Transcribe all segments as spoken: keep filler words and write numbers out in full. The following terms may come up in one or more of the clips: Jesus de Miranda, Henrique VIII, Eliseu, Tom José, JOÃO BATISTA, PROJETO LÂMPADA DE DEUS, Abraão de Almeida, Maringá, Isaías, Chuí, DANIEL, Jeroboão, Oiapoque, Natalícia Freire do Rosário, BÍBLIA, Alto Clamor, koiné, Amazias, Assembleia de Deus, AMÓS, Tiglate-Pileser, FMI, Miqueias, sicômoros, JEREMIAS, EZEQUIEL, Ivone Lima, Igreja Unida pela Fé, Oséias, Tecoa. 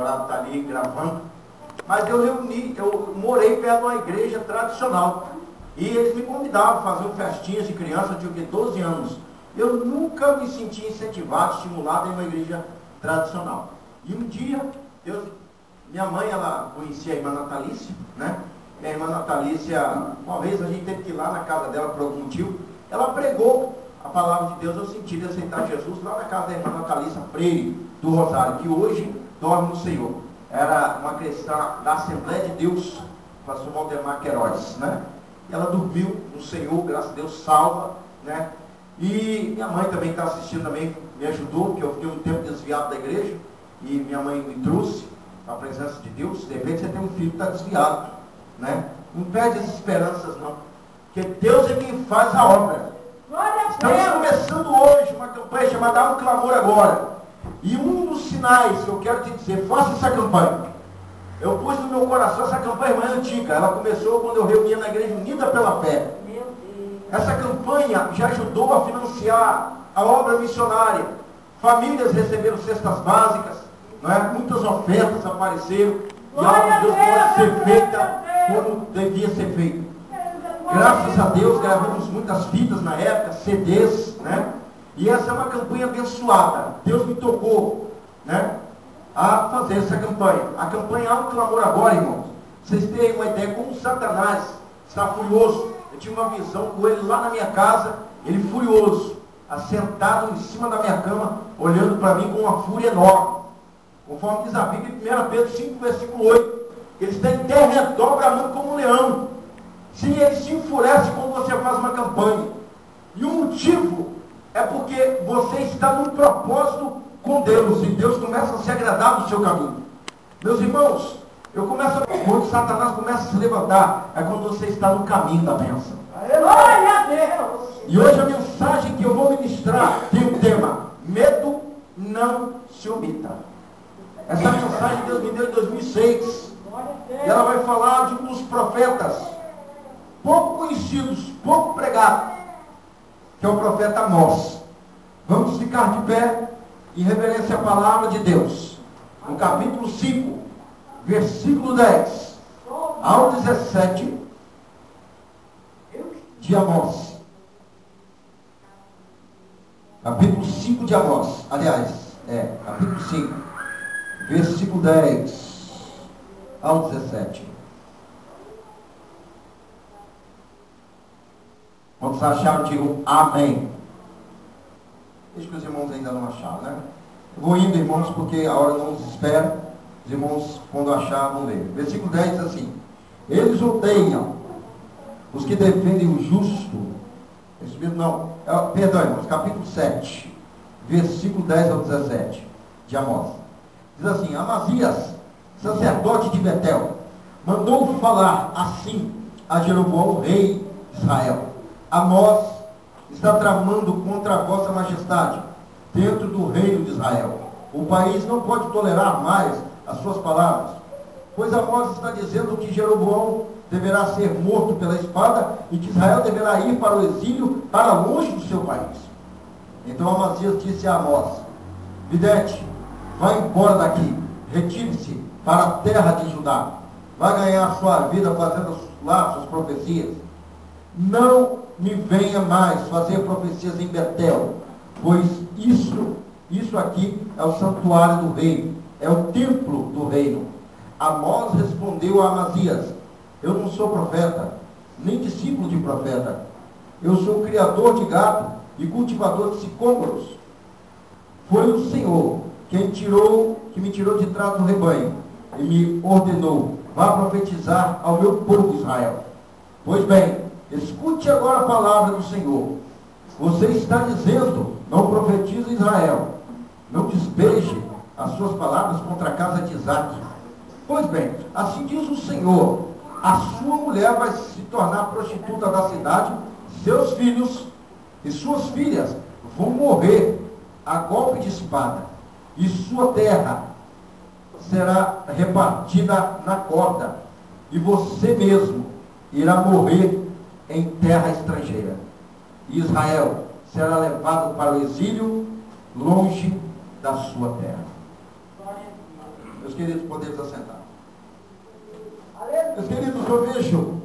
namorado está ali gravando. Mas eu reuni, eu morei perto de uma igreja tradicional. E eles me convidavam a fazer um festinhas de criança, eu tinha doze anos. Eu nunca me senti incentivado, estimulado em uma igreja tradicional. E um dia, eu, minha mãe, ela conhecia a irmã Natalícia, né? Minha irmã Natalícia, uma vez a gente teve que ir lá na casa dela por algum motivo, ela pregou a palavra de Deus no sentido de aceitar Jesus lá na casa da irmã Natalícia Freire do Rosário, que hoje dorme no Senhor. Era uma cristã da Assembleia de Deus, pastor Maldemar Queiroz, né? E ela dormiu no Senhor, graças a Deus, salva, né? E minha mãe também está assistindo, também me ajudou, porque eu fiquei um tempo desviado da igreja, e minha mãe me trouxe a presença de Deus. De repente você tem um filho que está desviado, né? Não perde as esperanças, não, porque Deus é quem faz a obra. Estamos começando hoje uma campanha chamada Alto Clamor agora, e um dos sinais que eu quero te dizer, faça essa campanha. Eu pus no meu coração essa campanha mais antiga, ela começou quando eu reunia na Igreja Unida pela Fé. Essa campanha já ajudou a financiar a obra missionária. Famílias receberam cestas básicas, não é? Muitas ofertas apareceram, e algo de Deus pode ser feita como devia ser feito. Graças a Deus gravamos muitas fitas na época, C Ds, né? E essa é uma campanha abençoada. Deus me tocou, né, a fazer essa campanha. A campanha Alto Clamor agora, irmãos. Vocês têm uma ideia como Satanás está furioso. Eu tinha uma visão com ele lá na minha casa, ele furioso, assentado em cima da minha cama, olhando para mim com uma fúria enorme. Conforme diz a Bíblia em primeira Pedro cinco, versículo oito. Eles têm derredor bramando como um leão. Se ele se enfurece quando você faz uma campanha. E o motivo é porque você está num propósito com Deus, e Deus começa a se agradar do seu caminho. Meus irmãos, eu começo a... quando Satanás começa a se levantar, é quando você está no caminho da bênção. Glória a Deus! E hoje a mensagem que eu vou ministrar tem o tema: medo não se omita. Essa mensagem Deus me deu em dois mil e seis. E ela vai falar de um dos profetas pouco conhecidos, pouco pregados, que é o profeta Amós. Vamos ficar de pé em reverência à palavra de Deus. No capítulo cinco, versículo dez ao dezessete de Amós. Capítulo cinco de Amós. Aliás, é, capítulo cinco, versículo dez ao dezessete. Quantos acharam, digam amém. Vejo que os irmãos ainda não acharam, né? Eu vou indo, irmãos, porque a hora não nos espera. Os irmãos, quando achar, vão ler. Versículo dez diz assim: eles odeiam os que defendem o justo. Esse mesmo não. É, perdão, irmãos. Capítulo sete, versículo dez ao dezessete de Amós. Diz assim: Amazias, sacerdote de Betel, mandou falar assim a Jeroboão, rei de Israel: Amós está tramando contra a vossa majestade dentro do reino de Israel. O país não pode tolerar mais as suas palavras, pois Amós está dizendo que Jeroboão deverá ser morto pela espada e que Israel deverá ir para o exílio, para longe do seu país. Então Amazias disse a Amós: vidente, vá embora daqui, retire-se para a terra de Judá, vá ganhar sua vida fazendo lá suas profecias. Não me venha mais fazer profecias em Betel, pois isso, isso aqui é o santuário do reino, é o templo do reino. Amós respondeu a Amazias: eu não sou profeta, nem discípulo de profeta. Eu sou criador de gado e cultivador de sicômoros. Foi o Senhor quem tirou, que me tirou de trás do rebanho e me ordenou: vá profetizar ao meu povo Israel. Pois bem, escute agora a palavra do Senhor. Você está dizendo: não profetiza Israel, não despeje as suas palavras contra a casa de Isaque. Pois bem, assim diz o Senhor: a sua mulher vai se tornar prostituta da cidade, seus filhos e suas filhas vão morrer a golpe de espada, e sua terra será repartida na corda, e você mesmo irá morrer em terra estrangeira. Israel será levado para o exílio, longe da sua terra. Meus queridos, podemos assentar. Meus queridos, eu vejo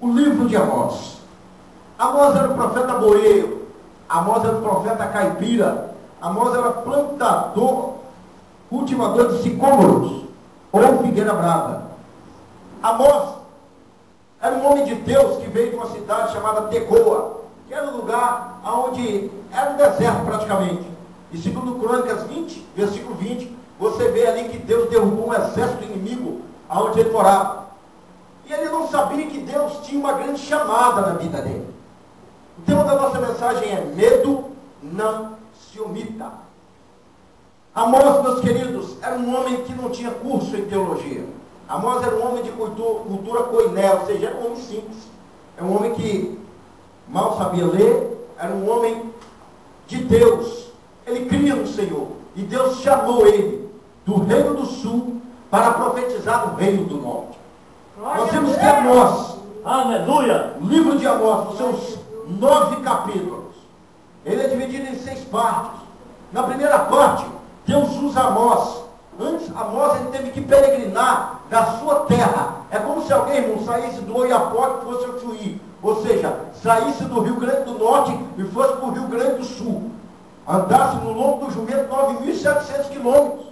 o livro de Amós. Amós era o profeta boeiro, Amós era o profeta caipira, Amós era plantador, cultivador de sicômoros, ou figueira brava. Amós era um homem de Deus que veio de uma cidade chamada Tecoa, que era um lugar onde era um deserto praticamente. E segundo Crônicas vinte, versículo vinte, você vê ali que Deus derrubou um exército inimigo aonde ele morava. E ele não sabia que Deus tinha uma grande chamada na vida dele. O tema da nossa mensagem é: medo não se omita. Amós, meus queridos, era um homem que não tinha curso em teologia. Amós era um homem de cultura, cultura koiné, ou seja, era um homem simples. Era um homem que mal sabia ler, era um homem de Deus. Ele cria no Senhor. E Deus chamou ele do reino do sul para profetizar no reino do norte. Nós temos que Amós, aleluia, o livro de Amós, os seus nove capítulos, ele é dividido em seis partes. Na primeira parte, Deus usa Amós. Antes, Amós ele teve que peregrinar da sua terra. É como se alguém, irmão, saísse do Oiapoque e fosse ao Chuí. Ou seja, saísse do Rio Grande do Norte e fosse para o Rio Grande do Sul. Andasse no longo do jumento nove mil e setecentos quilômetros.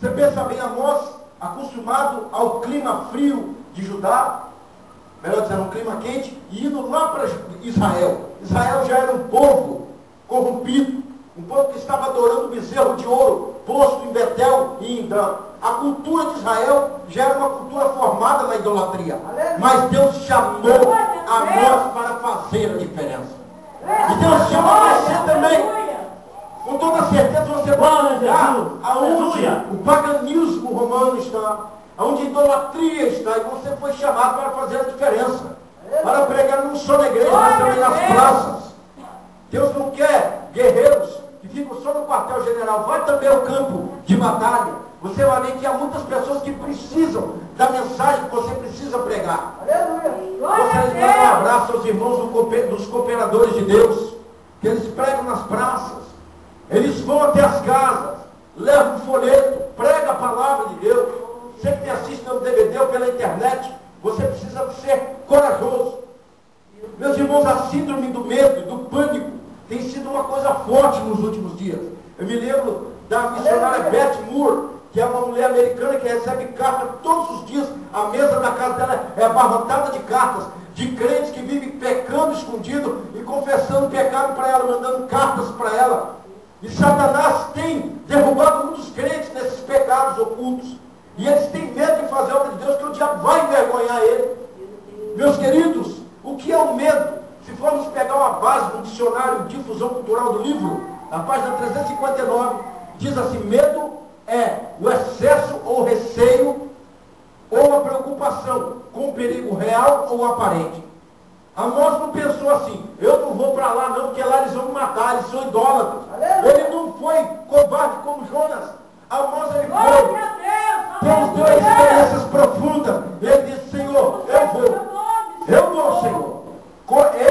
Você pensa bem, Amós, acostumado ao clima frio de Judá, melhor dizendo, um clima quente, e indo lá para Israel. Israel já era um povo corrompido, um povo que estava adorando o bezerro de ouro posto em Betel e em Dan. A cultura de Israel já era uma cultura formada na idolatria. Mas Deus chamou Amós para fazer a diferença. E Deus chama você também. Com toda certeza você vai olhar aonde o paganismo romano está, aonde a idolatria está, e você foi chamado para fazer a diferença, para pregar não só na igreja, mas também nas praças. Deus não quer guerreiros que ficam só no quartel general. Vai também ao campo de batalha. Você vai ver que há muitas pessoas que precisam da mensagem que você precisa pregar. Você deve abraçar seus irmãos dos cooperadores de Deus, que eles pregam nas praças, eles vão até as casas, levam um folheto, pregam a palavra de Deus. Você que assiste pelo D V D ou pela internet, você precisa ser corajoso. Meus irmãos, a síndrome do medo, do pânico, tem sido uma coisa forte nos últimos dias. Eu me lembro da missionária Beth Moore, que é uma mulher americana que recebe cartas todos os dias. A mesa da casa dela é abarrotada de cartas de crentes que vivem pecando escondido e confessando pecado para ela, mandando cartas para ela. E Satanás tem derrubado muitos crentes nesses pecados ocultos. E eles têm medo de fazer a obra de Deus, que o diabo vai envergonhar ele. Meus queridos, o que é o medo? Se formos pegar uma base do dicionário de difusão cultural do livro, na página trezentos e cinquenta e nove, diz assim: medo é o excesso ou receio ou a preocupação com o perigo real ou aparente. Amós não pensou assim: eu não vou para lá não, porque lá eles vão me matar, eles são idólatras. Ele não foi covarde como Jonas. Amós ele foi, Deus deu experiências profundas. Ele disse: Senhor, eu vou, eu vou, Senhor.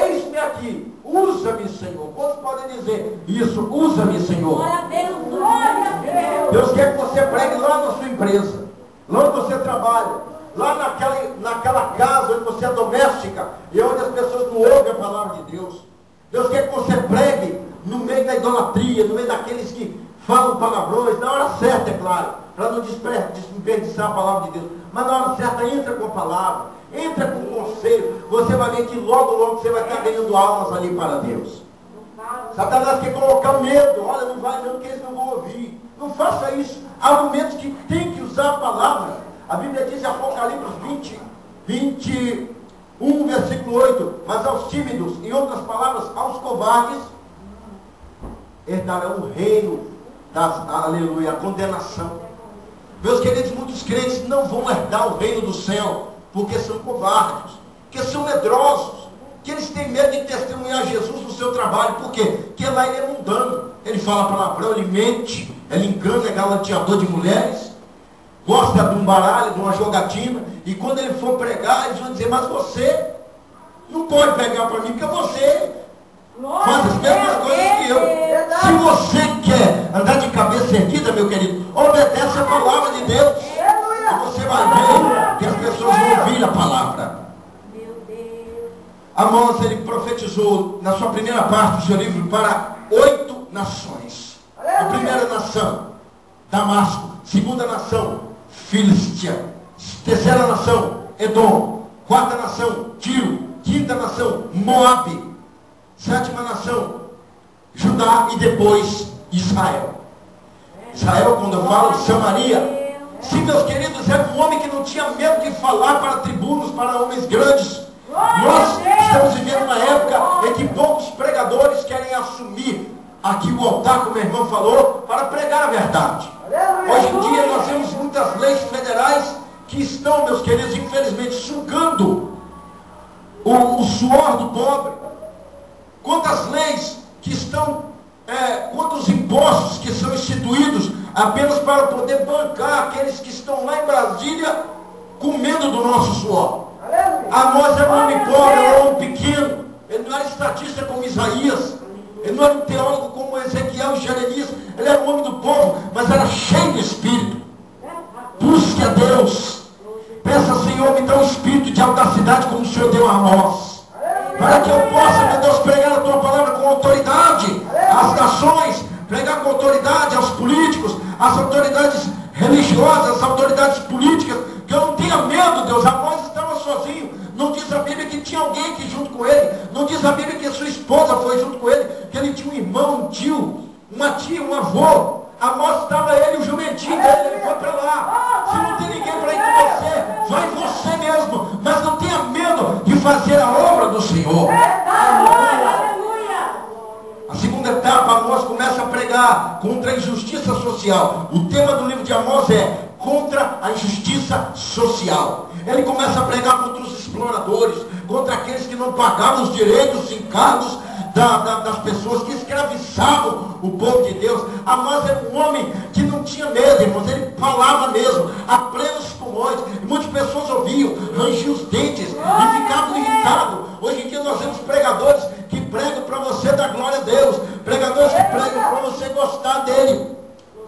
Eis-me aqui, usa-me, Senhor. Quantos podem dizer isso? Usa-me, Senhor. Deus quer que você pregue lá na sua empresa, lá onde você trabalha, lá naquela, naquela casa onde você é doméstica e onde as pessoas não ouvem a palavra de Deus. Deus quer que você pregue no meio da idolatria, no meio daqueles que falam palavrões, na hora certa, é claro, para não desperdiçar a palavra de Deus. Mas na hora certa, entra com a palavra, entra com o conselho. Você vai ver que logo, logo você vai estar ganhando almas ali para Deus. Satanás quer colocar o medo. Olha, não vai não, que eles não vão ouvir. Não faça isso. Há momentos que tem que usar a palavra. A Bíblia diz em Apocalipse vinte, vinte e um, versículo oito: mas aos tímidos, em outras palavras, aos covardes, herdarão o reino das, aleluia, a condenação. Meus queridos, muitos crentes não vão herdar o reino do céu, porque são covardes, porque são medrosos, que eles têm medo de testemunhar Jesus no seu trabalho. Por quê? Porque lá ele é mundano, ele fala palavrão, ele mente, ele engana, é galanteador de mulheres, gosta de um baralho, de uma jogatina. E quando ele for pregar, eles vão dizer: mas você não pode pregar para mim, porque você faz as mesmas coisas que eu. Se você quer andar de cabeça erguida, meu querido, disponibilizou, na sua primeira parte do seu livro, para oito nações. A primeira nação, Damasco. Segunda nação, Filistia. Terceira nação, Edom. Quarta nação, Tiro. Quinta nação, Moabe. Sétima nação, Judá, e depois Israel. Israel, quando eu falo de Samaria, sim, meus queridos, era um homem que não tinha medo de falar para tribunos, para homens grandes. Nós estamos vivendo uma época em que poucos pregadores querem assumir aqui o altar, como a irmã falou, para pregar a verdade. Hoje em dia nós temos muitas leis federais que estão, meus queridos, infelizmente, sugando o, o suor do pobre. Quantas leis que estão... É, quantos impostos que são instituídos apenas para poder bancar aqueles que estão lá em Brasília com medo do nosso suor. Amós era um homem pobre, era um pequeno. Ele não era estatista como Isaías, ele não era um teólogo como Ezequiel e Jeremias. Ele era um homem do povo, mas era cheio do Espírito. Busque a Deus. Peça, Senhor, me dá um espírito de audacidade como o Senhor deu a nós, para que eu possa, meu Deus, pregar a Tua palavra com autoridade às nações, pregar com autoridade aos políticos, às autoridades religiosas, às autoridades políticas, que eu não tenha medo, Deus. Amós estava sozinho, não diz a Bíblia que tinha alguém aqui junto com ele, não diz a Bíblia que sua esposa foi junto com ele, que ele tinha um irmão, um tio, uma tia, um avô. Amós estava ele, o jumentinho dele, ele foi para lá. Se não tem ninguém para ir com você, vai você mesmo, mas não tenha medo de fazer a obra do Senhor. A segunda etapa, Amós começa a pregar contra a injustiça social. O tema do livro de Amós é contra a injustiça social. Ele começa a pregar contra os exploradores, contra aqueles que não pagavam os direitos, os encargos da, da, das pessoas, que escravizavam o povo de Deus. Amós era um homem que não tinha medo, irmãos. Ele falava mesmo, a plenos pulmões. Muitas pessoas ouviam, rangiam os dentes e ficavam irritados. Hoje em dia nós temos pregadores que pregam para você dar glória a Deus, pregadores que pregam para você gostar dele,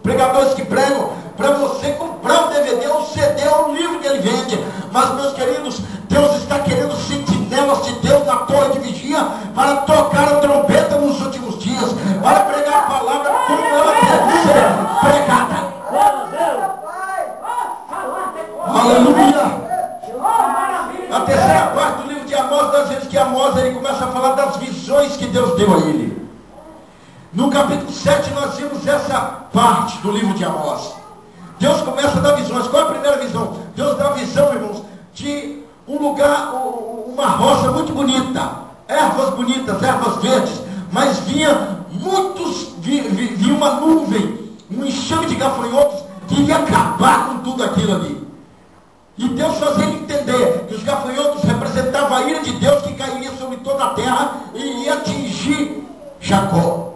pregadores que pregam para você comprar um D V D, um C D, um livro que ele vende. Mas, meus queridos, Deus está querendo sentinelas de Deus na torre de vigia para tocar a trombeta nos últimos dias, para pregar a palavra como ela deve ser pregada. Aleluia! Na terceira parte do livro de Amós, nós vemos que Amós, ele começa a falar das visões que Deus deu a ele. No capítulo sete nós vimos essa parte do livro de Amós. Deus começa a dar visões. Qual é a primeira visão? Deus dá a visão, irmãos, de um lugar, uma roça muito bonita, ervas bonitas, ervas verdes, mas vinha muitos, vinha uma nuvem, um enxame de gafanhotos que iria acabar com tudo aquilo ali. E Deus fazia ele entender que os gafanhotos representavam a ira de Deus que cairia sobre toda a terra e iria atingir Jacó,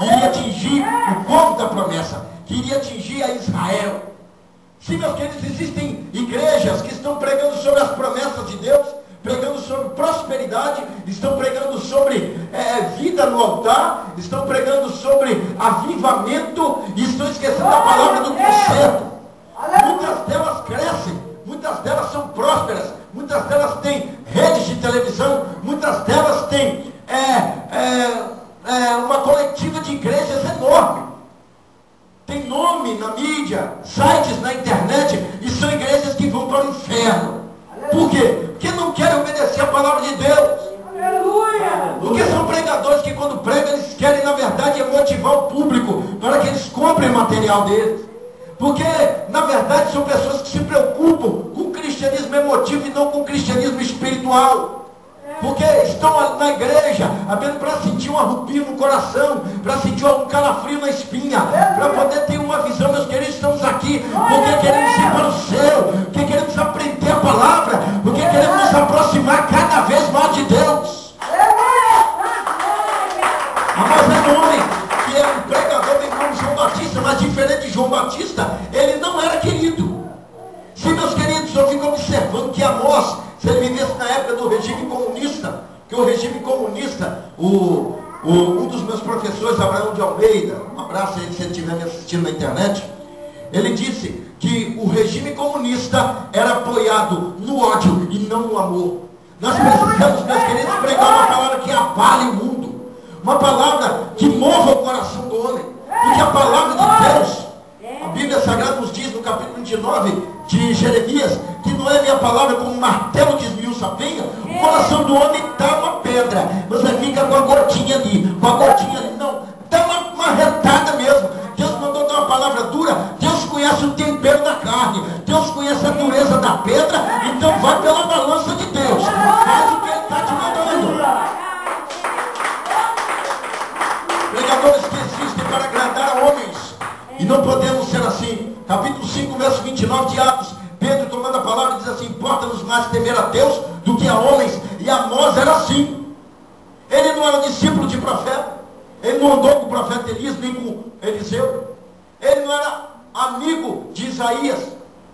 iria atingir o povo da promessa, que iria atingir a Israel. Sim, meus queridos, existem igrejas que estão pregando sobre as promessas de Deus, pregando sobre prosperidade, estão pregando sobre é, vida no altar, estão pregando sobre avivamento e estão esquecendo a palavra do conserto. Muitas delas crescem, muitas delas são prósperas, muitas delas têm redes de televisão, muitas delas têm é, é, é, uma coletiva de igrejas enorme. Tem nome na mídia, sites na internet, e são igrejas que vão para o inferno. Por quê? Porque não querem obedecer a palavra de Deus. Aleluia! Porque são pregadores que, quando pregam, eles querem, na verdade, motivar o público para que eles comprem o material deles. Porque, na verdade, são pessoas que se preocupam com o cristianismo emotivo e não com o cristianismo espiritual. Porque estão na igreja apenas para sentir um arrepio no coração, para sentir algum calafrio na espinha, para poder ter uma visão. Meus queridos, estamos aqui porque queremos ir para o céu, porque queremos aprender a palavra, porque queremos nos aproximar cada vez mais de Deus. Amós era um homem que era um pregador bem como João Batista, mas diferente de João Batista, ele não era querido. Sim, meus queridos, eu fico observando que Amós, se ele vivesse na época do regime comunista, que o regime comunista, o, o, um dos meus professores, Abraão de Almeida, um abraço aí se ele estiver me assistindo na internet, ele disse que o regime comunista era apoiado no ódio e não no amor. Nós precisamos, meus queridos, pregar uma palavra que abale o mundo, uma palavra que mova o coração do homem, porque a palavra de Deus, a Bíblia Sagrada nos diz no capítulo vinte e nove de Jeremias, que não é minha palavra como um martelo que esmiuça a penha. O coração do homem dá uma pedra, você fica com a gotinha ali, com a gotinha ali, não, dá uma, uma retada mesmo. Deus mandou dar uma palavra dura. Deus conhece o tempero da carne, Deus conhece a dureza da pedra, então vai pela balança de Deus, faz o que Ele está te mandando. Pregadores que existem para agradar a homens, e não podemos ser assim. Capítulo cinco, verso vinte e nove de Atos, Pedro, tomando a palavra, diz assim: importa-nos mais temer a Deus do que a homens. E Amós era assim. Ele não era discípulo de profeta, ele não andou com o profeta Elias, nem com Eliseu, ele não era amigo de Isaías,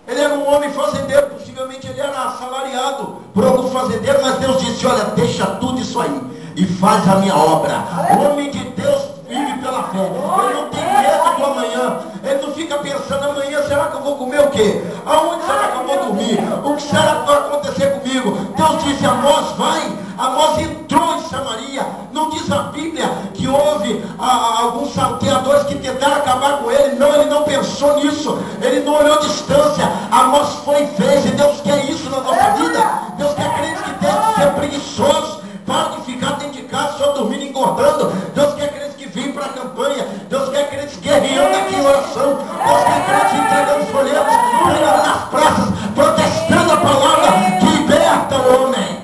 ele era um homem fazendeiro, possivelmente ele era assalariado por algum fazendeiro, mas Deus disse: olha, deixa tudo isso aí e faz a minha obra. O homem de Deus vive pela fé, ele não tem medo do amanhã, ele não fica pensando: amanhã será que eu vou comer o quê? Aonde será que eu vou dormir? O que será que vai acontecer comigo? Deus disse: Amós, vai. Amós entrou em Samaria. Não diz a Bíblia que houve a, a, alguns salteadores que tentaram acabar com ele. Não, ele não pensou nisso, ele não olhou distância. Amós foi e fez, e Deus quer isso na nossa vida. Deus quer crentes que deixem de ser preguiçosos, para de ficar dentro de casa só dormindo e engordando. Deus quer crentes que vêm para a campanha, Deus quer crentes guerreando aqui em oração, Deus quer crentes entregando folhetos, pregando nas praças, protestando a palavra que liberta o homem.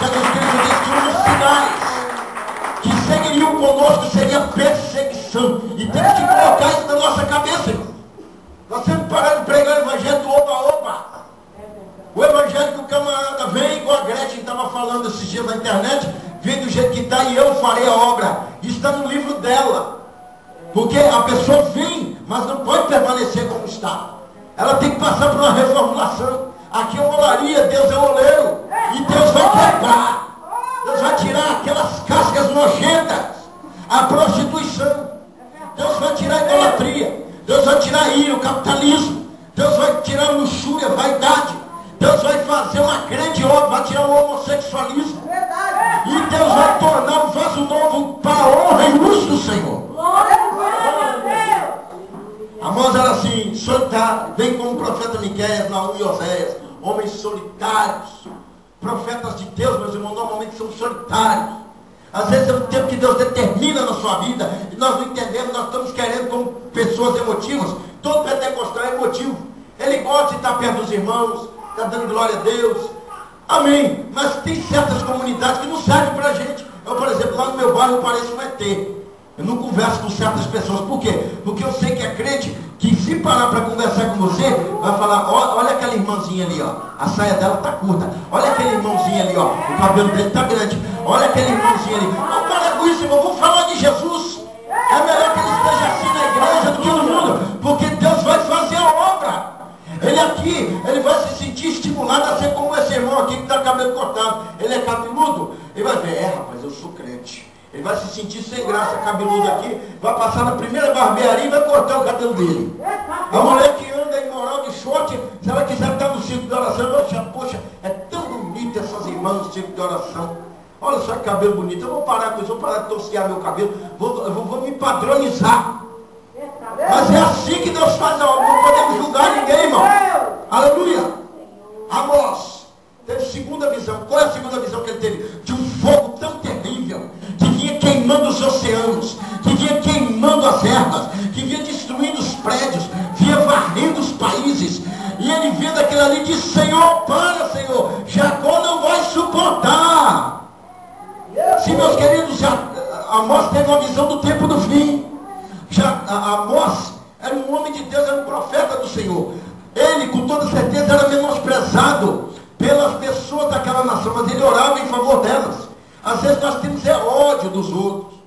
Jesus Cristo diz que um dos sinais que seguiriam conosco seria perseguição, e temos que colocar isso na nossa cabeça, irmão. Nós temos que parar de pregar o evangelho do oba-oba. O evangelho que o camarada vem, igual a Gretchen estava falando esses dias na internet, vem do jeito que está e eu farei a obra. Isso está no livro dela. Porque a pessoa vem, mas não pode permanecer como está. Ela tem que passar por uma reformulação. Aqui é uma olaria, Deus é o oleiro. E Deus vai quebrar. Deus vai tirar aquelas cascas nojentas. A prostituição. Deus vai tirar a idolatria. Deus vai tirar a ira, o capitalismo. Deus vai tirar a luxúria, a vaidade. Deus vai fazer uma grande obra, vai tirar o homossexualismo. Verdade. E Deus vai tornar um vaso novo para a honra e luz do Senhor. Glória a Deus. Amós era assim, solitário, bem como o profeta Miqueias, Naum e Oséias, homens solitários. Profetas de Deus, meus irmãos, normalmente são solitários. Às vezes é um tempo que Deus determina na sua vida e nós não entendemos, nós estamos querendo como pessoas emotivas. Todo pentecostal é emotivo. Ele gosta de estar perto dos irmãos, está dando glória a Deus, amém, mas tem certas comunidades que não servem para a gente. Eu, por exemplo, lá no meu bairro eu pareço um E T, eu não converso com certas pessoas. Por quê? Porque eu sei que é crente que, se parar para conversar com você, vai falar: olha, olha aquela irmãzinha ali, ó, a saia dela está curta, olha aquele irmãozinho ali, ó, o cabelo dele está grande, olha aquele irmãozinho ali. Não, para com isso, irmão, vamos falar de Jesus. É melhor que ele esteja assim na igreja do que no mundo, porque Deus vai fazer a obra. Ele aqui, ele vai se sentir estimulado a ser como esse irmão aqui que está cabelo cortado. Ele é cabeludo, ele vai ver: é, rapaz, eu sou crente. Ele vai se sentir sem graça, cabeludo aqui, vai passar na primeira barbearia e vai cortar o cabelo dele. A mulher que anda imoral de short, se ela quiser estar no círculo de oração, poxa, poxa, é tão bonita essas irmãs no círculo de oração. Olha só que cabelo bonito, eu vou parar com isso, vou parar de torcear meu cabelo, vou, vou, vou me padronizar. Mas é assim que Deus faz a obra. Não podemos julgar ninguém, irmão. Aleluia. Amós teve segunda visão. Qual é a segunda visão que ele teve? De um fogo tão terrível, que vinha queimando os oceanos, que vinha queimando as ervas, que vinha destruindo os prédios, vinha varrendo os países. E ele vendo aquilo ali disse: Senhor, para, Senhor, Jacó não vai suportar. Se, meus queridos, Amós teve uma visão do tempo do fim. Já Amós era um homem de Deus, era um profeta do Senhor. Ele, com toda certeza, era menosprezado pelas pessoas daquela nação, mas ele orava em favor delas. Às vezes nós temos é ódio dos outros.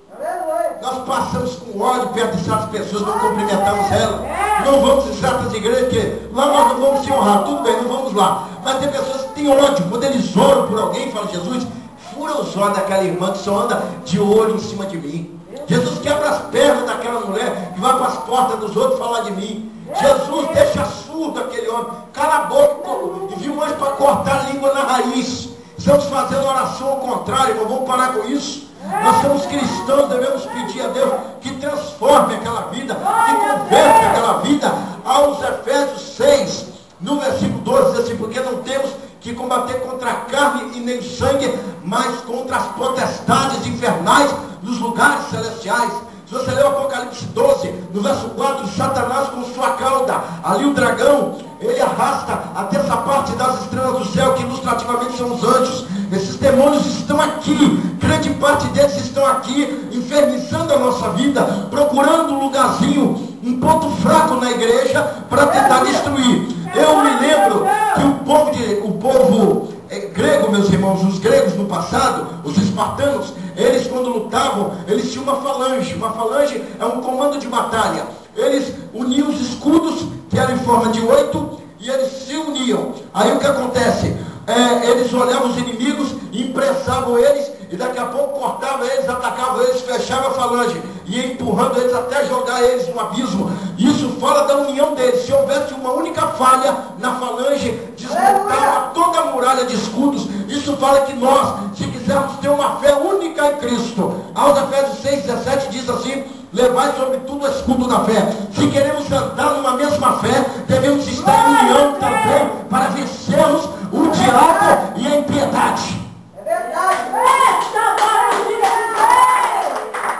Nós passamos com ódio perto de certas pessoas, não cumprimentamos elas. Não vamos em certas igrejas, porque lá nós não vamos se honrar. Tudo bem, não vamos lá. Mas tem pessoas que têm ódio. Quando eles oram por alguém, falam: Jesus, fura os olhos daquela irmã que só anda de olho em cima de mim. Jesus, quebra as pernas daquela mulher que vai para as portas dos outros falar de mim. Jesus, deixa a sua surdo aquele homem, cala a boca, e viu um anjo para cortar a língua na raiz. Estamos fazendo oração ao contrário, irmão, vamos parar com isso. Nós somos cristãos, devemos pedir a Deus que transforme aquela vida, que converta aquela vida. Aos Efésios seis, no versículo doze, diz assim, porque não temos que combater contra a carne e nem sangue, mas contra as potestades infernais nos lugares celestiais. Se você ler o Apocalipse doze, no verso quatro, Satanás com sua cauda, ali o dragão, ele arrasta até essa parte das estrelas do céu, que ilustrativamente são os anjos. Esses demônios estão aqui, grande parte deles estão aqui, infernizando a nossa vida, procurando um lugarzinho, um ponto fraco na igreja, para tentar destruir. Eu me lembro que o povo, de, o povo é, grego, meus irmãos, os gregos no passado, os espartanos, eles quando lutavam, eles tinham uma falange. Uma falange é um comando de batalha. Eles uniam os escudos, que eram em forma de oito, e eles se uniam. Aí o que acontece? É, eles olhavam os inimigos, impressavam eles, e daqui a pouco cortavam eles, atacavam eles, fechavam a falange, e empurrando eles até jogar eles no abismo. Isso fala da união deles. Se houvesse uma única falha na falange, desmontava toda a muralha de escudos. Isso fala que nós, se quisermos ter uma fé única em Cristo, aos Efésios seis, dezessete diz assim, levai sobretudo o escudo da fé. Se queremos andar numa mesma fé, devemos estar em união também, para vencermos o diabo e a impiedade.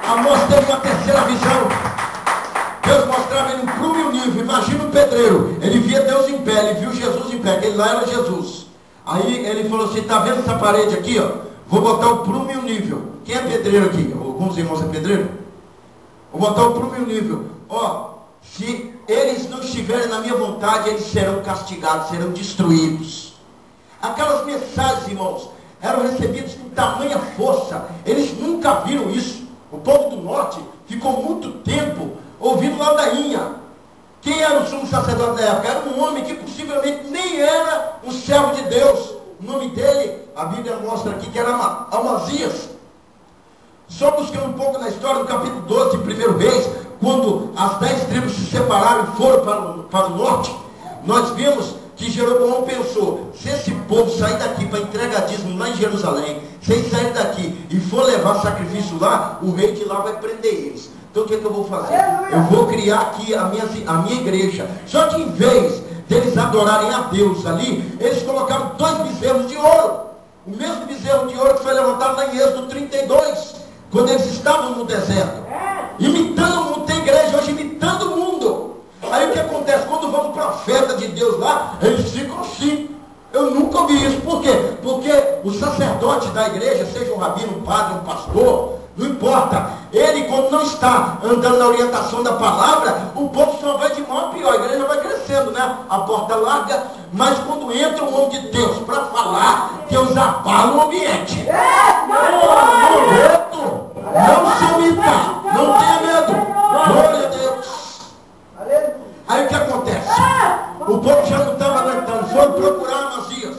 Amós teve uma terceira visão. Deus mostrava ele um prumo e um livro. Imagina o pedreiro. Ele via Deus em pé, ele viu Jesus em pé, aquele lá era Jesus. Aí ele falou assim, está vendo essa parede aqui, ó? Vou botar o prumo e o nível. Quem é pedreiro aqui? Alguns irmãos é pedreiro? Vou botar o prumo e o nível. Ó, se eles não estiverem na minha vontade, eles serão castigados, serão destruídos. Aquelas mensagens, irmãos, eram recebidas com tamanha força. Eles nunca viram isso. O povo do norte ficou muito tempo ouvindo ladainha. Quem era o sumo sacerdote da época? Era um homem que possivelmente nem era um servo de Deus. O nome dele, a Bíblia mostra aqui que era Amazias. Só buscando um pouco na história, no capítulo doze, primeiro Reis, quando as dez tribos se separaram e foram para o, para o norte, nós vimos que Jeroboão pensou, se esse povo sair daqui para entregadismo lá em Jerusalém, se eles saírem daqui e for levar sacrifício lá, o rei de lá vai prender eles. Então o que é que eu vou fazer? Eu vou criar aqui a minha, a minha igreja. Só que em vez deles adorarem a Deus ali, eles colocaram dois bezerros de ouro. O mesmo bezerro de ouro que foi levantado lá em Êxodo trinta e dois, quando eles estavam no deserto. Imitando o mundo, tem igreja hoje imitando o mundo. Aí o que acontece? Quando vamos para a festa de Deus lá, eles ficam assim. Eu nunca ouvi isso. Por quê? Porque o sacerdote da igreja, seja um rabino, um padre, um pastor, não importa. Ele, quando não está andando na orientação da palavra, o povo só vai de mal a pior. A igreja vai crescendo, né? A porta larga. Mas quando entra o homem de Deus para falar, Deus abala o ambiente. Não, não se humilhar. Não tenha medo. Glória a Deus. Aí o que acontece? O povo já não estava aguentando, foram procurar Amazias.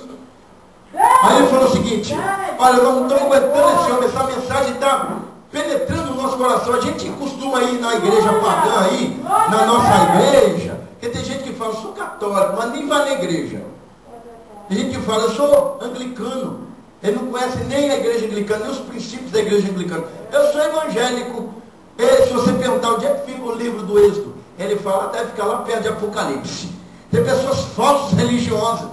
Aí ele falou o seguinte, olha, nós não estamos aguentando esse homem, essa mensagem está penetrando o nosso coração. A gente costuma ir na igreja pagã aí, na nossa igreja, porque tem gente que fala, eu sou católico, mas nem vai na igreja. Tem gente que fala, eu sou anglicano, ele não conhece nem a igreja anglicana, nem os princípios da igreja anglicana. Eu sou evangélico. E se você perguntar onde é que fica o livro do Êxodo, ele fala, deve ficar lá perto de Apocalipse. Tem pessoas falsas religiosas.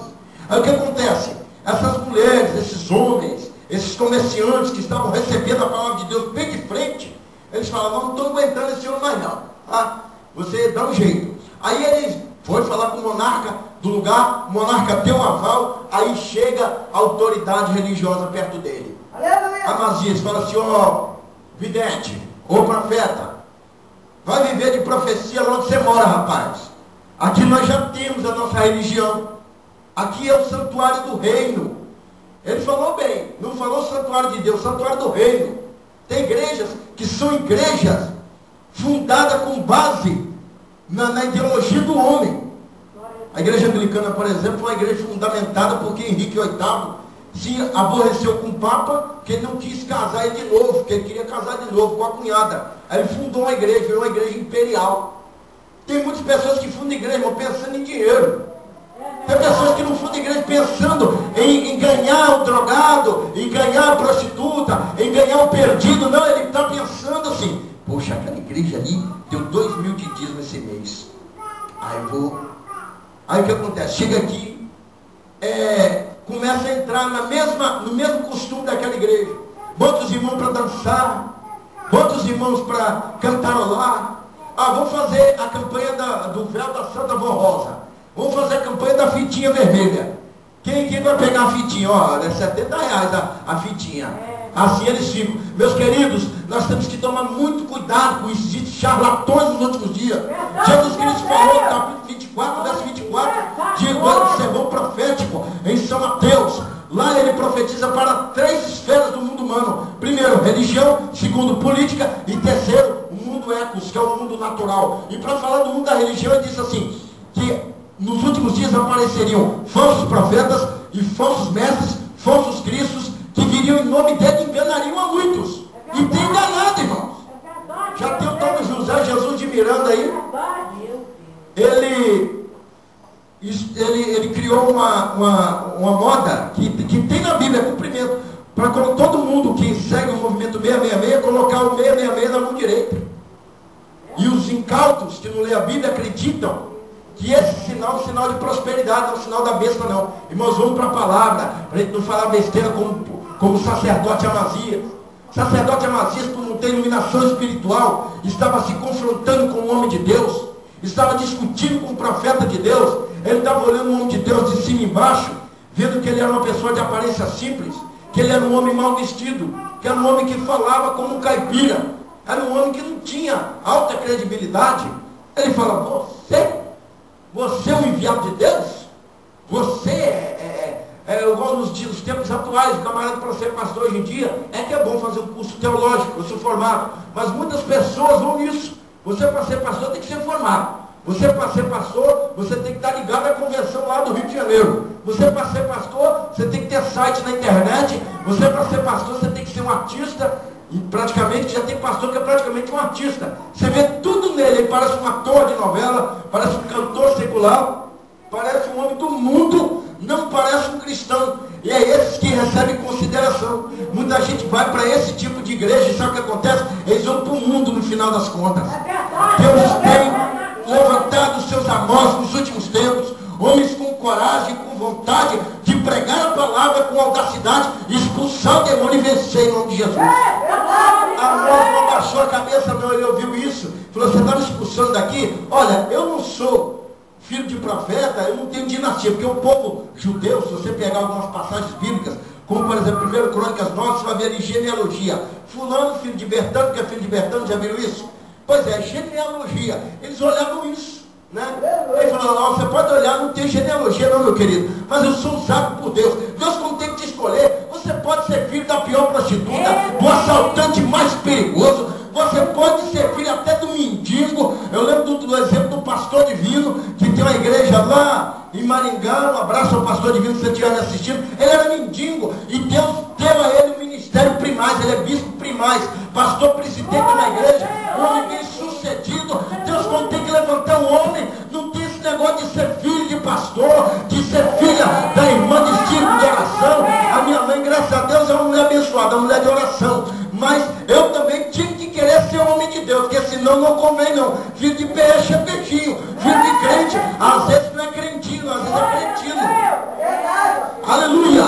Aí o que acontece? Essas mulheres, esses homens, esses comerciantes que estavam recebendo a palavra de Deus bem de frente, eles falavam, não estou aguentando esse homem mais não. Ah, você dá um jeito. Aí eles foram falar com o monarca do lugar, o monarca deu um aval, aí chega a autoridade religiosa perto dele. Amazias fala assim, ó, vidente, ô profeta, vai viver de profecia lá onde você mora, rapaz. Aqui nós já temos a nossa religião. Aqui é o santuário do reino. Ele falou bem, não falou santuário de Deus, santuário do reino. Tem igrejas que são igrejas fundadas com base na, na ideologia do homem. A igreja anglicana, por exemplo, foi uma igreja fundamentada porque Henrique oitavo se aborreceu com o Papa, que ele não quis casar ele de novo, que ele queria casar de novo com a cunhada. Aí ele fundou uma igreja, virou uma igreja imperial. Tem muitas pessoas que fundam igreja pensando em dinheiro. Tem pessoas que não fundam igreja pensando em, em ganhar o drogado, em ganhar a prostituta, em ganhar o perdido. Não, ele está pensando assim: poxa, aquela igreja ali deu dois mil de dízimo esse mês. Aí eu vou. Aí o que acontece? Chega aqui, é, começa a entrar na mesma, no mesmo costume daquela igreja. Bota os irmãos para dançar, bota os irmãos para cantarolar. Ah, vamos fazer a campanha da, do véu da Santa Vó Rosa. Vamos fazer a campanha da fitinha vermelha. Quem, quem vai pegar a fitinha? Ó, é setenta reais a, a fitinha. Assim eles ficam. Meus queridos, nós temos que tomar muito cuidado com isso. Existem charlatões nos últimos dias. Jesus Cristo falou no capítulo vinte e quatro, verso vinte e quatro, de igual sermão profético em São Mateus. Lá ele profetiza para três esferas do mundo humano. Primeiro, religião. Segundo, política. E terceiro, o mundo ecos, que é o mundo natural. E para falar do mundo da religião, ele diz assim, que nos últimos dias apareceriam falsos profetas e falsos mestres, falsos cristos, que viriam em nome dele e enganariam a muitos. E tem enganado, irmãos. Já tem o Tom José, Jesus de Miranda aí. Ele, ele, ele criou uma, uma, uma moda que, que tem na Bíblia, é cumprimento, para todo mundo que segue o movimento seiscentos e sessenta e seis, colocar o seiscentos e sessenta e seis na mão direita. E os incautos que não lê a Bíblia acreditam que esse sinal é um sinal de prosperidade, não é um sinal da besta, não. Irmãos, vamos para a palavra, para a gente não falar besteira como, como o sacerdote Amazias. O sacerdote Amazias, por não ter iluminação espiritual, estava se confrontando com o homem de Deus, estava discutindo com o profeta de Deus. Ele estava olhando o homem de Deus de cima e embaixo, vendo que ele era uma pessoa de aparência simples, que ele era um homem mal vestido, que era um homem que falava como um caipira, era um homem que não tinha alta credibilidade. Ele fala: você... Você é um enviado de Deus? Você é, é, é igual nos, nos tempos atuais, o camarada para ser pastor hoje em dia, é que é bom fazer um curso teológico, se formar. Mas muitas pessoas vão nisso. Você para ser pastor tem que ser formado. Você para ser pastor, você tem que estar ligado à convenção lá do Rio de Janeiro. Você para ser pastor, você tem que ter site na internet. Você para ser pastor, você tem que ser um artista. E praticamente já tem pastor que é praticamente um artista. Você vê tudo nele, ele parece um ator de novela, parece um cantor secular, parece um homem do mundo, não parece um cristão. E é esses que recebem consideração. Muita gente vai para esse tipo de igreja e sabe o que acontece? Eles vão para o mundo no final das contas. Deus tem levantado os seus amós nos últimos tempos, homens com coragem, com vontade de pregar a palavra com audacidade, expulsar o demônio e vencer em nome de Jesus. Amós não abaixou a cabeça, não, ele ouviu isso. Falou: você está me expulsando daqui? Olha, eu não sou filho de profeta, eu não tenho dinastia, porque o povo judeu, se você pegar algumas passagens bíblicas, como por exemplo, primeiro Crônicas nove, você vai ver ali genealogia. Fulano, filho de Bertano, que é filho de Bertano, já viram isso? Pois é, genealogia. Eles olhavam isso. Né? Ele falou: não, você pode olhar, não tem genealogia não, meu querido, mas eu sou usado por Deus. Deus, quando tem que te escolher, você pode ser filho da pior prostituta, do assaltante mais perigoso, você pode ser filho até do mendigo. Eu lembro do, do exemplo do pastor divino, que tem uma igreja lá em Maringá. Um abraço ao pastor divino, se você estiver assistindo. Ele era mendigo e Deus deu a ele o ministério primaz. Ele é bispo primaz, pastor presidente na igreja, um homem bem sucedido. Deus, quando tem que levantar o homem, não tem esse negócio de ser filho de pastor, de ser filha da irmã de círculo de oração. A minha mãe, graças a Deus, é uma mulher abençoada, uma mulher de oração, mas eu também tive que querer ser homem de Deus, porque senão não convém não. Filho de peixe é peixinho, filho de crente, às vezes não é crentinho, às vezes é crentino. Aleluia!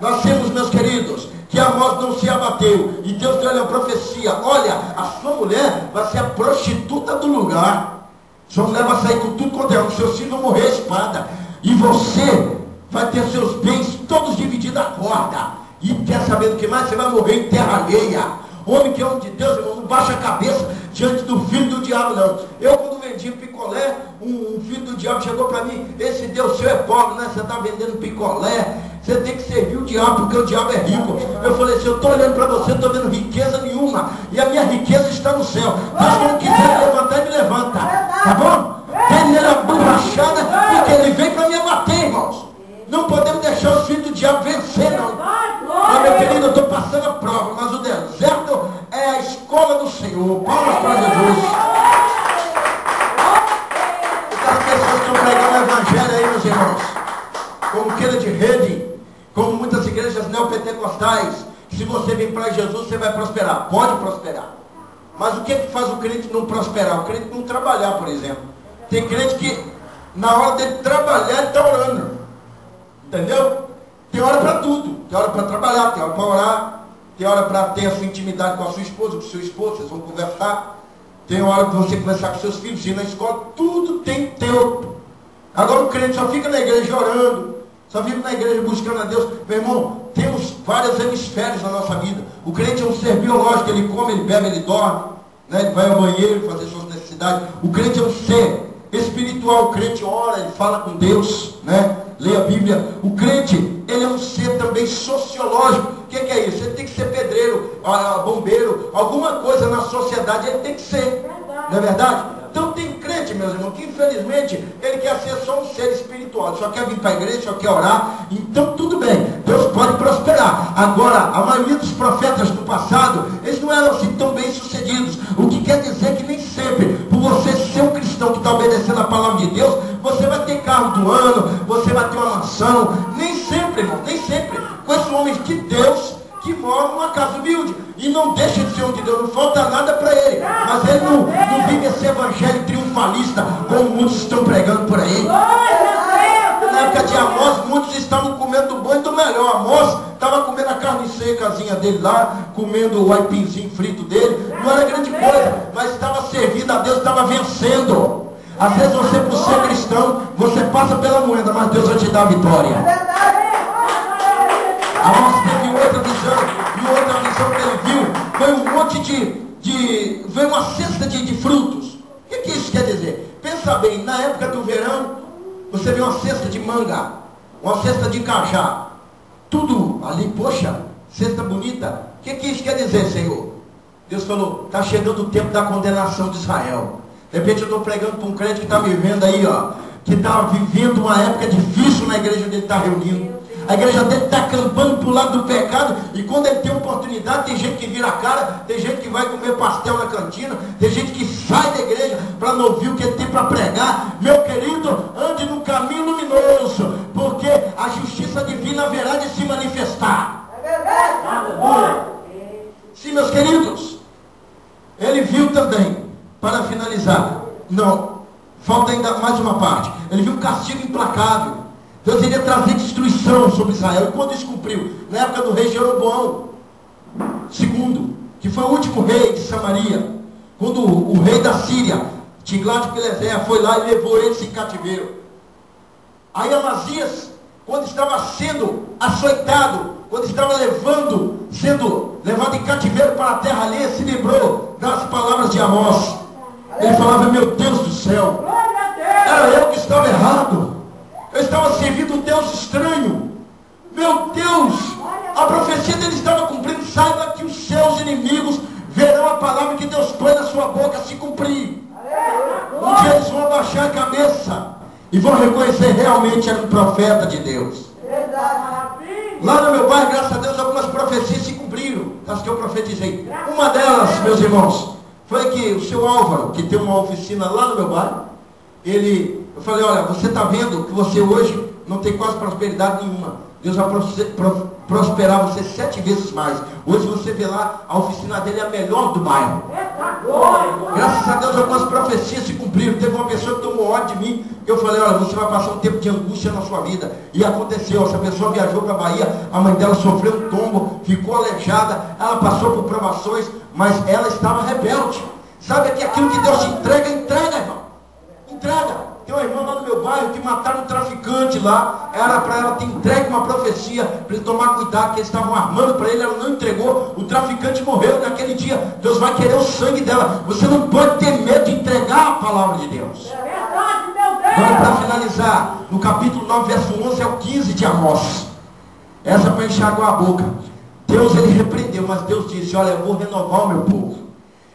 Nós temos, meus queridos, que Amós não se abateu, e Deus deu-lhe a profecia: olha, a sua mulher vai ser a prostituta do lugar, sua mulher vai sair com tudo quanto é, os seus filhos vão morrer a espada, e você vai ter seus bens todos divididos à corda, e quer saber do que mais? Você vai morrer em terra alheia. Homem que é homem de Deus, irmão, não baixa a cabeça diante do filho do diabo, não. Eu, quando vendi picolé, um, um filho do diabo chegou para mim: esse Deus seu é pobre, né? Você está vendendo picolé, você tem que servir o diabo, porque o diabo é rico. Eu falei assim: eu estou olhando para você, não estou vendo riqueza nenhuma, e a minha riqueza está no céu. Mas quando quiser me levantar, me levanta, tá bom? Tem nele a borrachada, porque ele veio para me abater, irmãos. Não podemos deixar os filhos do diabo vencer, não. Mas, meu querido, eu estou passando a prova, mas o deserto é a escola do Senhor. Palmas para Jesus. Espera aí, meus irmãos. Como queira de rede, como muitas igrejas neopentecostais, se você vir para Jesus, você vai prosperar. Pode prosperar. Mas o que, que faz o crente não prosperar? O crente não trabalhar, por exemplo. Tem crente que, na hora dele trabalhar, ele está orando. Entendeu? Tem hora para tudo. Tem hora para trabalhar, tem hora para orar. Tem hora para ter a sua intimidade com a sua esposa, com o seu esposo, vocês vão conversar. Tem hora para você conversar com seus filhos, ir na escola. Tudo tem tempo. Agora o crente só fica na igreja orando, só fica na igreja buscando a Deus. Meu irmão, temos vários hemisférios na nossa vida. O crente é um ser biológico, ele come, ele bebe, ele dorme, né? Ele vai ao banheiro fazer suas necessidades. O crente é um ser espiritual, o crente ora, ele fala com Deus, né? Leia a Bíblia. O crente, ele é um ser também sociológico. O que, que é isso? Ele tem que ser pedreiro, bombeiro, alguma coisa na sociedade ele tem que ser, não é verdade? Então tem crente, meus irmãos, que infelizmente ele quer ser só um ser espiritual, só quer vir para a igreja, só quer orar. Então tudo bem, Deus pode prosperar. Agora, a maioria dos profetas do passado, eles não eram assim tão bem sucedidos, o que quer dizer que nem sempre, por você ser um cristão que está obedecendo a palavra de Deus, você vai ter carro do ano, você vai ter uma mansão. Nem sempre, irmão, nem sempre. Com esses homens de Deus que moram numa casa humilde, e não deixa de ser um de Deus, não falta nada para ele, mas ele não, não vive esse evangelho triunfalista, como muitos estão pregando por aí. Na época de Amós, muitos estavam comendo o bom e do melhor. Amós estava comendo a carne secazinha dele lá, comendo o aipinzinho frito dele, não era grande coisa, mas estava servindo a Deus, estava vencendo. Às vezes você, por ser cristão, você passa pela moeda, mas Deus vai te dar a vitória. Amós teve outra visão, e outra visão que ele viu, foi um monte de, de foi uma cesta de, de frutos. O que, que isso quer dizer? Pensa bem, na época do verão, você vê uma cesta de manga, uma cesta de cajá, tudo ali, poxa, cesta bonita. O que, que isso quer dizer, Senhor? Deus falou, está chegando o tempo da condenação de Israel. De repente eu estou pregando para um crente que está vivendo aí, ó, que está vivendo uma época difícil na igreja dele, está reunindo. A igreja dele está acampando para o lado do pecado, e quando ele tem oportunidade, tem gente que vira a cara, tem gente que vai comer pastel na cantina, tem gente que sai da igreja para não ouvir o que ele tem para pregar. Meu querido, ande no caminho luminoso, porque a justiça divina haverá de se manifestar. É verdade. Sim, meus queridos, ele viu também, para finalizar, não, falta ainda mais uma parte, ele viu um castigo implacável. Deus iria trazer destruição sobre Israel. E quando isso cumpriu? Na época do rei Jeroboão segundo, que foi o último rei de Samaria, quando o, o rei da Síria, Tiglate-Pileser, foi lá e levou eles em cativeiro. Aí Amazias, quando estava sendo açoitado, quando estava levando, sendo levado em cativeiro para a terra alheia, se lembrou das palavras de Amós. Ele falava, meu Deus do céu, era eu que estava errado. Eu estava servindo um Deus estranho. Meu Deus, a profecia dele estava cumprindo. Saiba que os seus inimigos verão a palavra que Deus põe na sua boca se cumprir. Um dia eles vão abaixar a cabeça e vão reconhecer realmente era um profeta de Deus. Lá no meu bairro, graças a Deus, algumas profecias se cumpriram, das que eu profetizei. Uma delas, meus irmãos, foi que o seu Álvaro, que tem uma oficina lá no meu bairro, ele... Eu falei, olha, você está vendo que você hoje não tem quase prosperidade nenhuma. Deus vai prosperar você sete vezes mais. Hoje você vê lá, a oficina dele é a melhor do bairro. Graças a Deus algumas profecias se cumpriram. Teve uma pessoa que tomou ódio de mim. Eu falei, olha, você vai passar um tempo de angústia na sua vida. E aconteceu, essa pessoa viajou para a Bahia, a mãe dela sofreu um tombo, ficou aleijada, ela passou por provações, mas ela estava rebelde. Sabe que aquilo que Deus te entrega, entrega, irmão. Entrega. Tem uma irmã lá no meu bairro que mataram um traficante lá. Era para ela ter entregue uma profecia, para ele tomar cuidado, que eles estavam armando para ele, ela não entregou, o traficante morreu naquele dia. Deus vai querer o sangue dela. Você não pode ter medo de entregar a palavra de Deus. É verdade, meu Deus. Agora, para finalizar, no capítulo nove, verso onze ao quinze de Amós. Essa é para enxaguar a boca. Deus, ele repreendeu, mas Deus disse, olha, eu vou renovar o meu povo.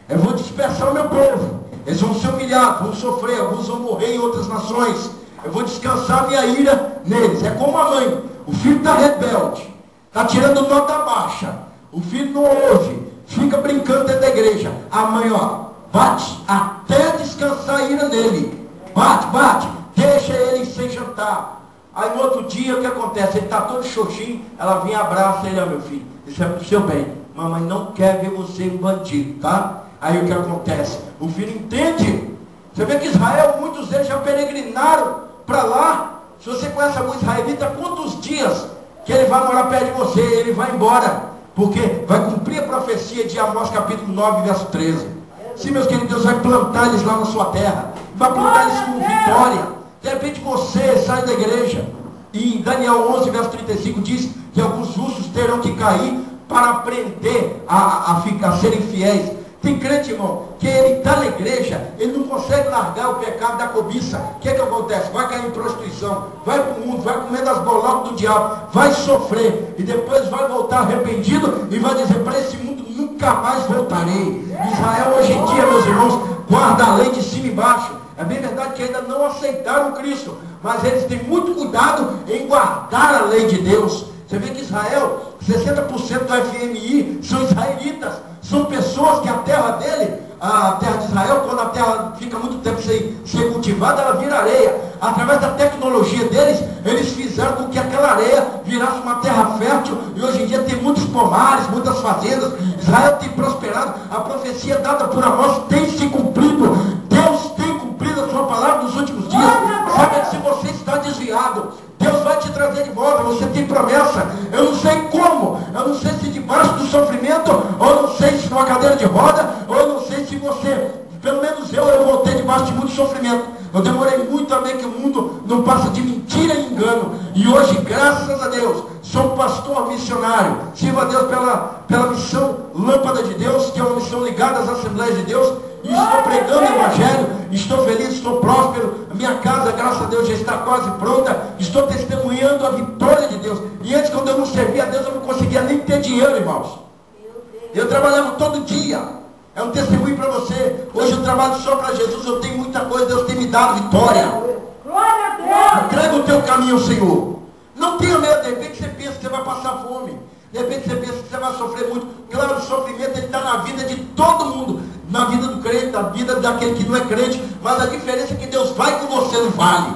Eu vou dispersar o meu povo. Eles vão se humilhar, vão sofrer, alguns vão morrer em outras nações. Eu vou descansar minha ira neles. É como a mãe. O filho está rebelde, está tirando nota baixa. O filho não ouve, fica brincando dentro da igreja. A mãe, ó, bate até descansar a ira dele. Bate, bate, deixa ele sem jantar. Aí no outro dia o que acontece? Ele está todo xoxinho, ela vem e abraça ele, ó, meu filho, isso é para o seu bem. Mamãe não quer ver você um bandido, tá? Aí o que acontece? O filho entende. Você vê que Israel, muitos deles já peregrinaram para lá. Se você conhece algum israelita, quantos dias que ele vai morar perto de você, ele vai embora. Porque vai cumprir a profecia de Amós capítulo nove, verso treze. Sim, meus queridos, Deus vai plantar eles lá na sua terra. Vai plantar eles com vitória. De repente você sai da igreja. E em Daniel onze, verso trinta e cinco diz que alguns ursos terão que cair para aprender a, a, ficar, a serem fiéis. Tem crente, irmão, que ele está na igreja, ele não consegue largar o pecado da cobiça. O que é que acontece? Vai cair em prostituição, vai para o mundo, vai comer das bolotas do diabo, vai sofrer, e depois vai voltar arrependido e vai dizer, para esse mundo nunca mais voltarei. Israel hoje em dia, meus irmãos, guarda a lei de cima e baixo. É bem verdade que ainda não aceitaram Cristo, mas eles têm muito cuidado em guardar a lei de Deus. Você vê que Israel, sessenta por cento do F M I são israelitas, são pessoas que a terra dele, a terra de Israel, quando a terra fica muito tempo sem ser cultivada, ela vira areia. Através da tecnologia deles, eles fizeram com que aquela areia virasse uma terra fértil, e hoje em dia tem muitos pomares, muitas fazendas. Israel tem prosperado, a profecia dada por Amós tem se cumprido. Deus tem cumprido a sua palavra nos últimos dias. Sabe que se você está desviado, Deus vai te trazer de volta, você tem promessa. Eu não sei como, eu não sei se debaixo do sofrimento, ou não sei se numa cadeira de roda, ou eu não sei se você, pelo menos eu, eu voltei debaixo de muito sofrimento. Eu demorei muito também, que o mundo não passa de mentira e engano. E hoje, graças a Deus, sou pastor missionário. Sirvo a Deus pela, pela missão Lâmpada de Deus, que é uma missão ligada às Assembleias de Deus. E estou pregando o Evangelho, estou feliz, estou próspero, a minha casa, graças a Deus, já está quase pronta, estou testemunhando a vitória de Deus. E antes, quando eu não servia a Deus, eu não conseguia nem ter dinheiro, irmãos. Eu trabalhava todo dia, é um testemunho para você. Hoje eu trabalho só para Jesus, eu tenho muita coisa, Deus tem me dado vitória. Glória a Deus! Entrega o teu caminho ao Senhor. Não tenha medo, de repente você pensa que você vai passar fome, de repente você pensa que você vai sofrer muito. Claro, o sofrimento está na vida de todo mundo, na vida do crente, na vida daquele que não é crente, mas a diferença é que Deus vai com você no vale.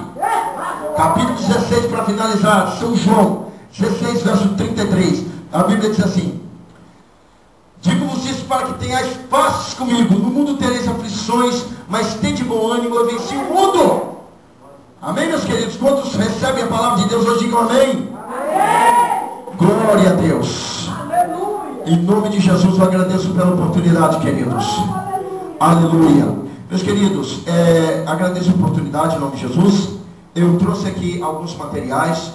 Capítulo dezesseis, para finalizar, São João, dezesseis, verso trinta e três, a Bíblia diz assim, digo-vos isso para que tenhais paz comigo, no mundo tereis aflições, mas tende bom ânimo, eu venci o mundo. Amém, meus queridos? Quantos recebem a palavra de Deus hoje, digam amém. Amém. Glória a Deus. Aleluia. Em nome de Jesus, eu agradeço pela oportunidade, queridos. Aleluia. Meus queridos, é, agradeço a oportunidade em nome de Jesus. Eu trouxe aqui alguns materiais.